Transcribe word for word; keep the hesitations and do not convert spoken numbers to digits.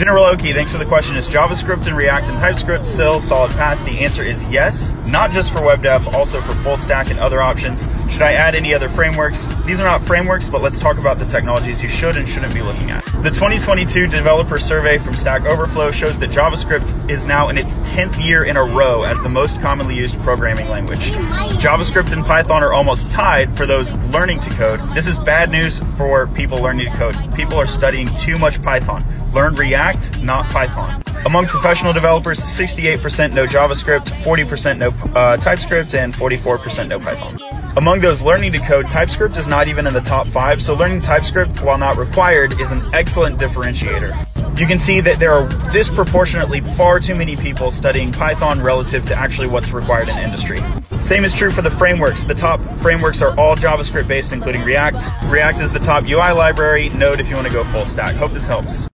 General Oki, thanks for the question. Is JavaScript and React and TypeScript still solid path? The answer is yes, not just for web dev, also for full stack and other options. Should I add any other frameworks? These are not frameworks, but let's talk about the technologies you should and shouldn't be looking at. The twenty twenty-two developer survey from Stack Overflow shows that JavaScript is now in its tenth year in a row as the most commonly used programming language. JavaScript and Python are almost tied for those learning to code. This is bad news for people learning to code. People are studying too much Python. Learn React, not Python. Among professional developers, sixty-eight percent know JavaScript, forty percent know uh, TypeScript, and forty-four percent know Python. Among those learning to code, TypeScript is not even in the top five, so learning TypeScript, while not required, is an excellent differentiator. You can see that there are disproportionately far too many people studying Python relative to actually what's required in industry. Same is true for the frameworks. The top frameworks are all JavaScript based, including React. React is the top U I library, Node if you want to go full stack. Hope this helps.